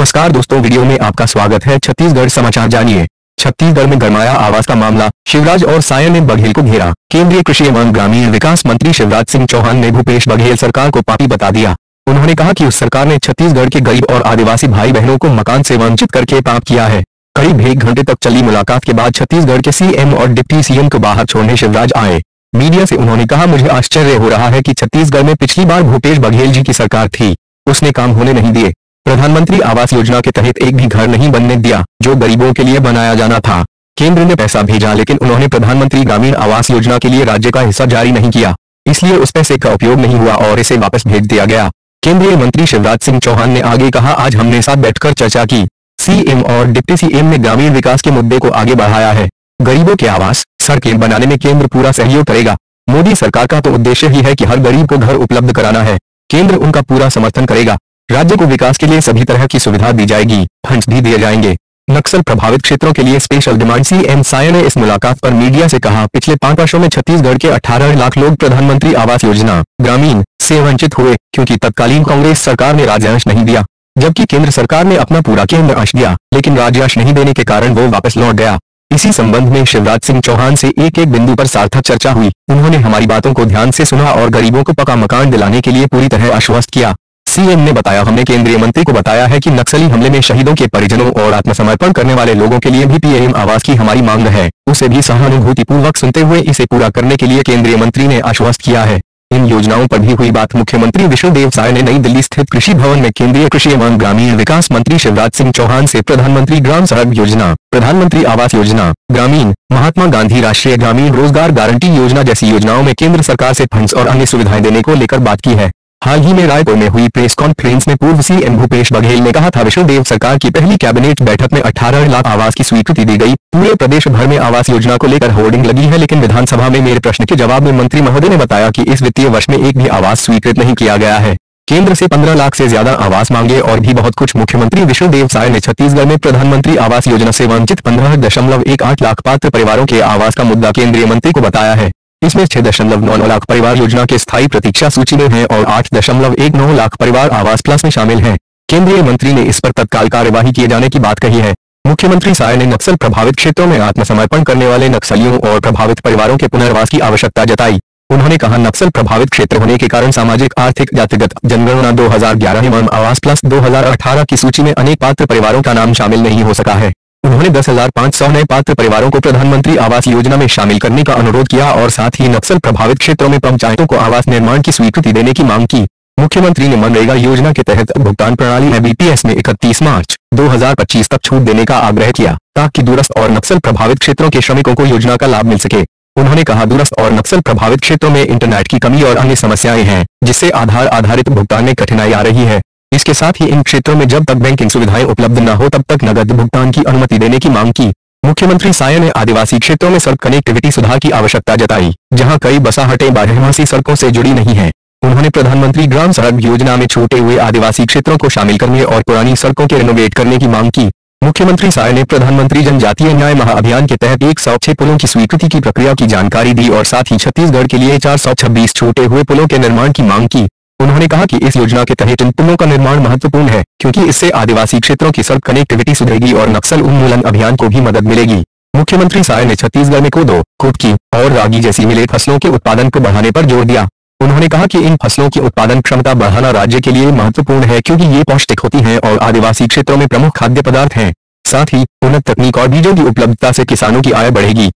नमस्कार दोस्तों, वीडियो में आपका स्वागत है। छत्तीसगढ़ समाचार जानिए। छत्तीसगढ़ में गरमाया आवास का मामला, शिवराज और साय ने बघेल को घेरा। केंद्रीय कृषि एवं ग्रामीण विकास मंत्री शिवराज सिंह चौहान ने भूपेश बघेल सरकार को पापी बता दिया। उन्होंने कहा कि उस सरकार ने छत्तीसगढ़ के गरीब और आदिवासी भाई बहनों को मकान से वंचित करके पाप किया है। करीब 1 घंटे तक चली मुलाकात के बाद छत्तीसगढ़ के सीएम और डिप्टी सीएम को बाहर छोड़ने शिवराज आए। मीडिया से उन्होंने कहा, मुझे आश्चर्य हो रहा है कि छत्तीसगढ़ में पिछली बार भूपेश बघेल जी की सरकार थी, उसने काम होने नहीं दिए। प्रधानमंत्री आवास योजना के तहत एक भी घर नहीं बनने दिया जो गरीबों के लिए बनाया जाना था। केंद्र ने पैसा भेजा, लेकिन उन्होंने प्रधानमंत्री ग्रामीण आवास योजना के लिए राज्य का हिस्सा जारी नहीं किया, इसलिए उस पैसे का उपयोग नहीं हुआ और इसे वापस भेज दिया गया। केंद्रीय मंत्री शिवराज सिंह चौहान ने आगे कहा, आज हमने साथ बैठकर चर्चा की। सीएम और डिप्टी सीएम ने ग्रामीण विकास के मुद्दे को आगे बढ़ाया है। गरीबों के आवास, सड़कें बनाने में केंद्र पूरा सहयोग करेगा। मोदी सरकार का तो उद्देश्य ही है कि हर गरीब को घर उपलब्ध कराना है। केंद्र उनका पूरा समर्थन करेगा। राज्य को विकास के लिए सभी तरह की सुविधा दी जाएगी, फंड भी दिए जाएंगे। नक्सल प्रभावित क्षेत्रों के लिए स्पेशल डिमांड, सीएम साय ने इस मुलाकात पर मीडिया से कहा। पिछले 5 वर्षों में छत्तीसगढ़ के 18 लाख लोग प्रधानमंत्री आवास योजना ग्रामीण से वंचित हुए, क्योंकि तत्कालीन कांग्रेस सरकार ने राज्यांश नहीं दिया, जबकि केंद्र सरकार ने अपना पूरा केंद्रांश दिया, लेकिन राज्यांश नहीं देने के कारण वो वापस लौट गया। इसी संबंध में शिवराज सिंह चौहान से एक-एक बिंदु पर सार्थक चर्चा हुई। उन्होंने हमारी बातों को ध्यान से सुना और गरीबों को पक्का मकान दिलाने के लिए पूरी तरह आश्वस्त किया। सीएम ने बताया, हमने केंद्रीय मंत्री को बताया है कि नक्सली हमले में शहीदों के परिजनों और आत्मसमर्पण करने वाले लोगों के लिए भी पीएम आवास की हमारी मांग है। उसे भी सहानुभूतिपूर्वक सुनते हुए इसे पूरा करने के लिए केंद्रीय मंत्री ने आश्वस्त किया है। इन योजनाओं पर भी हुई बात। मुख्यमंत्री विष्णु देव साय ने नई दिल्ली स्थित कृषि भवन में केंद्रीय कृषि एवं ग्रामीण विकास मंत्री शिवराज सिंह चौहान से प्रधानमंत्री ग्राम सड़क योजना, प्रधानमंत्री आवास योजना ग्रामीण, महात्मा गांधी राष्ट्रीय ग्रामीण रोजगार गारंटी योजना जैसी योजनाओं में केंद्र सरकार से फंड्स और अन्य सुविधाएं देने को लेकर बात की है। हाल ही में रायपुर में हुई प्रेस कॉन्फ्रेंस में पूर्व सीएम भूपेश बघेल ने कहा था, विष्णुदेव सरकार की पहली कैबिनेट बैठक में 18 लाख आवास की स्वीकृति दी गई। पूरे प्रदेश भर में आवास योजना को लेकर होर्डिंग लगी है, लेकिन विधानसभा में मेरे प्रश्न के जवाब में मंत्री महोदय ने बताया कि इस वित्तीय वर्ष में एक भी आवास स्वीकृत नहीं किया गया है। केंद्र से 15 लाख से ज्यादा आवास मांगे और भी बहुत कुछ। मुख्यमंत्री विष्णुदेव साय ने छत्तीसगढ़ में प्रधानमंत्री आवास योजना से वंचित 15.18 लाख पात्र परिवारों के आवास का मुद्दा केंद्रीय मंत्री को बताया है। इसमें 6.9 लाख परिवार योजना के स्थायी प्रतीक्षा सूची में हैं और 8.19 लाख परिवार आवास प्लस में शामिल हैं। केंद्रीय मंत्री ने इस पर तत्काल कार्यवाही किए जाने की बात कही है। मुख्यमंत्री साय ने नक्सल प्रभावित क्षेत्रों में आत्मसमर्पण करने वाले नक्सलियों और प्रभावित परिवारों के पुनर्वास की आवश्यकता जताई। उन्होंने कहा, नक्सल प्रभावित क्षेत्र होने के कारण सामाजिक आर्थिक जातिगत जनगणना 2011 एवं आवास प्लस 2018 की सूची में अनेक पात्र परिवारों का नाम शामिल नहीं हो सका है। उन्होंने 10,500 नए पात्र परिवारों को प्रधानमंत्री आवास योजना में शामिल करने का अनुरोध किया और साथ ही नक्सल प्रभावित क्षेत्रों में पंचायतों को आवास निर्माण की स्वीकृति देने की मांग की। मुख्यमंत्री ने मनरेगा योजना के तहत भुगतान प्रणाली एमबीपीएस में 31 मार्च 2025 तक छूट देने का आग्रह किया, ताकि दूरस्थ और नक्सल प्रभावित क्षेत्रों के श्रमिकों को योजना का लाभ मिल सके। उन्होंने कहा, दूरस्थ और नक्सल प्रभावित क्षेत्रों में इंटरनेट की कमी और अन्य समस्याएं हैं, जिससे आधार आधारित भुगतान में कठिनाई आ रही है। इसके साथ ही इन क्षेत्रों में जब तक बैंकिंग सुविधाएं उपलब्ध न हो तब तक नगद भुगतान की अनुमति देने की मांग की। मुख्यमंत्री साय ने आदिवासी क्षेत्रों में सड़क कनेक्टिविटी सुधार की आवश्यकता जताई, जहां कई बसाहटें बारहमासी सड़कों से जुड़ी नहीं हैं। उन्होंने प्रधानमंत्री ग्राम सड़क योजना में छूटे हुए आदिवासी क्षेत्रों को शामिल करने और पुरानी सड़कों के रेनोवेट करने की मांग की। मुख्यमंत्री साय ने प्रधानमंत्री जनजातीय न्याय महा अभियान के तहत 106 पुलों की स्वीकृति की प्रक्रिया की जानकारी दी और साथ ही छत्तीसगढ़ के लिए 426 छूटे हुए पुलों के निर्माण की मांग की। उन्होंने कहा कि इस योजना के तहत इन पुलों का निर्माण महत्वपूर्ण है, क्योंकि इससे आदिवासी क्षेत्रों की सड़क कनेक्टिविटी सुधरेगी और नक्सल उन्मूलन अभियान को भी मदद मिलेगी। मुख्यमंत्री साय ने छत्तीसगढ़ में कोदो, कुटकी और रागी जैसी मिलेट फसलों के उत्पादन को बढ़ाने पर जोर दिया। उन्होंने कहा कि इन फसलों की उत्पादन क्षमता बढ़ाना राज्य के लिए महत्वपूर्ण है, क्योंकि ये पौष्टिक होती है और आदिवासी क्षेत्रों में प्रमुख खाद्य पदार्थ है। साथ ही उन्नत तकनीक और बीजों की उपलब्धता से किसानों की आय बढ़ेगी।